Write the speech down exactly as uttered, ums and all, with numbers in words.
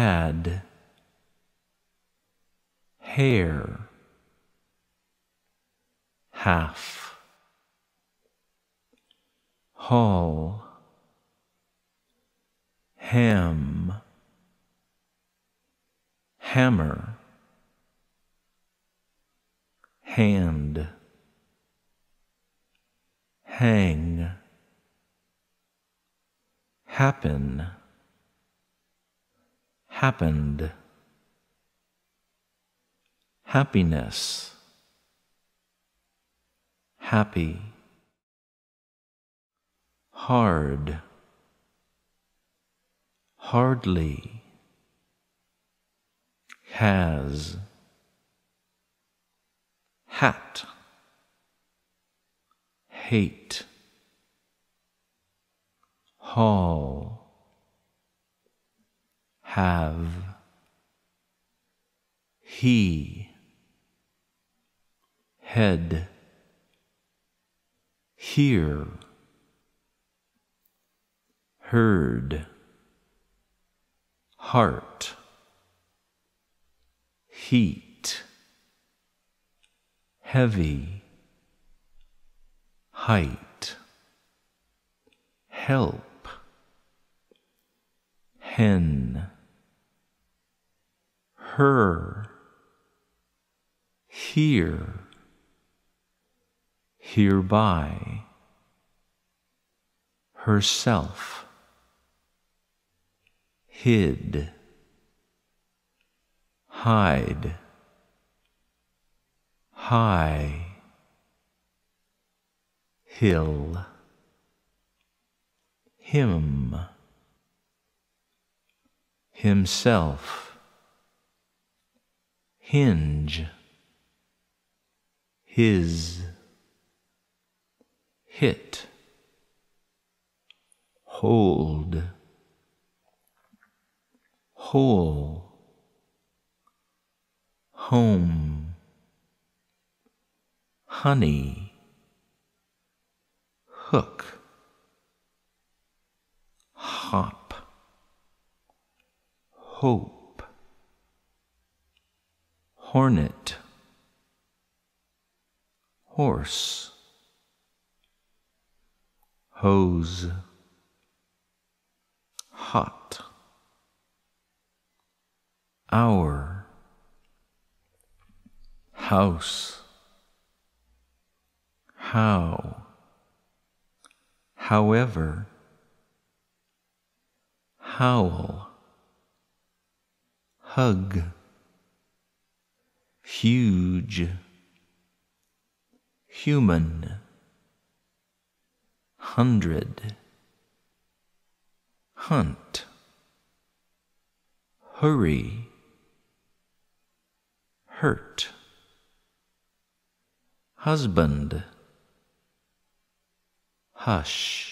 had, hair, half, hall, ham, hammer, hand, hang, happen, happened, happiness, happy, hard, hardly, has, hat, hate, hall, have, he, head, hear, heard, heart, heat, heavy, height, help, hen, her, here, hereby, herself, hid, hide, high, hill, him, himself, hinge, his, hit, hold, whole, home, honey, hook, hop, hope, hornet, horse, hose, hot, hour, house, how, however, howl, hug, huge, human, hundred, hunt, hurry, hurt, husband, hush.